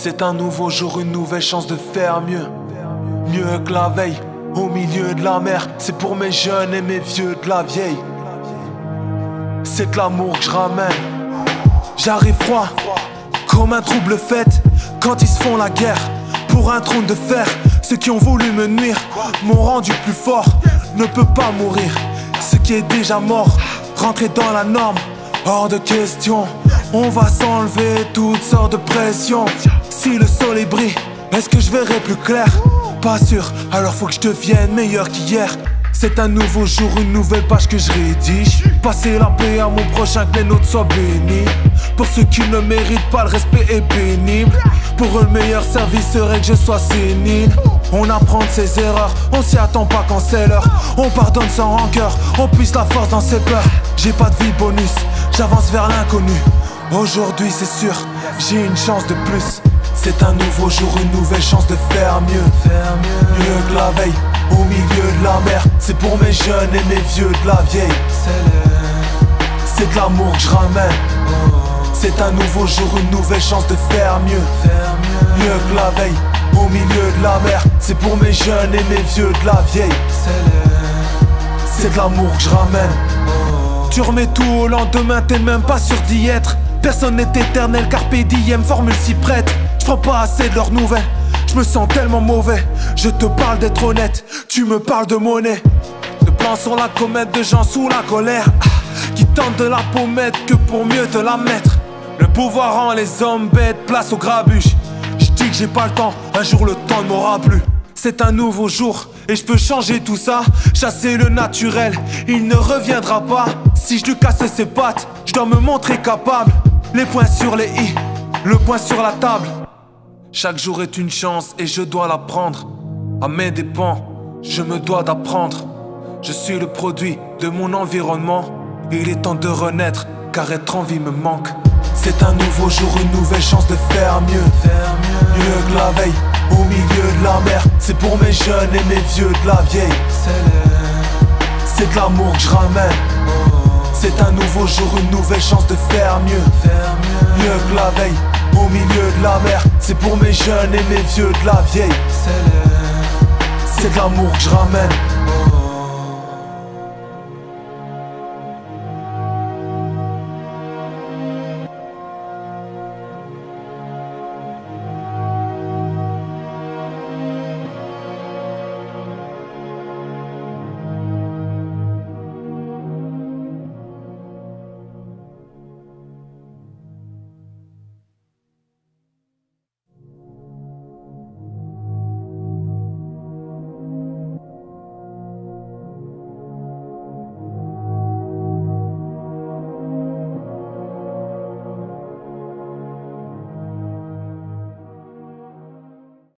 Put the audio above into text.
C'est un nouveau jour, une nouvelle chance de faire mieux. Mieux que la veille, au milieu de la mer. C'est pour mes jeunes et mes vieux de la vieille. C'est de l'amour que je ramène. J'arrive froid, comme un trouble fête. Quand ils se font la guerre, pour un trône de fer. Ceux qui ont voulu me nuire m'ont rendu plus fort. Ne peut pas mourir, ce qui est déjà mort. Rentrer dans la norme, hors de question. On va s'enlever toutes sortes de pressions. Si le soleil brille, est-ce que je verrai plus clair? Pas sûr, alors faut que je devienne meilleur qu'hier. C'est un nouveau jour, une nouvelle page que je rédige. Passer la paix à mon prochain, que les nôtres soient bénis. Pour ceux qui ne méritent pas, le respect est pénible. Pour eux le meilleur service serait que je sois sénile. On apprend de ses erreurs, on s'y attend pas quand c'est l'heure. On pardonne sans rancœur, on puise la force dans ses peurs. J'ai pas de vie bonus, j'avance vers l'inconnu. Aujourd'hui c'est sûr, j'ai une chance de plus. C'est un nouveau jour, une nouvelle chance de faire mieux. Mieux que la veille, au milieu de la mer. C'est pour mes jeunes et mes vieux de la vieille. C'est de l'amour que je ramène. C'est un nouveau jour, une nouvelle chance de faire mieux. Mieux que la veille, au milieu de la mer. C'est pour mes jeunes et mes vieux de la vieille. C'est de l'amour que je ramène. Tu remets tout au lendemain, t'es même pas sûr d'y être. Personne n'est éternel, carpe diem, formule si prête. J'prends pas assez de leurs nouvelles, j'me sens tellement mauvais. Je te parle d'être honnête, tu me parles de monnaie. De plans sur la comète, de gens sous la colère, qui tentent de la pommettre que pour mieux te la mettre. Le pouvoir rend les hommes bêtes, place au grabuge. J'dis que j'ai pas le temps, un jour le temps ne m'aura plus. C'est un nouveau jour et je peux changer tout ça. Chasser le naturel, il ne reviendra pas. Si je lui cassais ses pattes, je dois me montrer capable. Les points sur les i, le point sur la table. Chaque jour est une chance et je dois la prendre. À mes dépens, je me dois d'apprendre. Je suis le produit de mon environnement. Il est temps de renaître car être en vie me manque. C'est un nouveau jour, une nouvelle chance de faire mieux. Mieux que la veille, au milieu de la mer. C'est pour mes jeunes et mes vieux de la vieille. C'est de l'amour que je ramène. C'est un nouveau jour, une nouvelle chance de faire mieux. Mieux que la veille, au milieu de la mer. C'est pour mes jeunes et mes vieux de la vieille. C'est de l'amour que je ramène.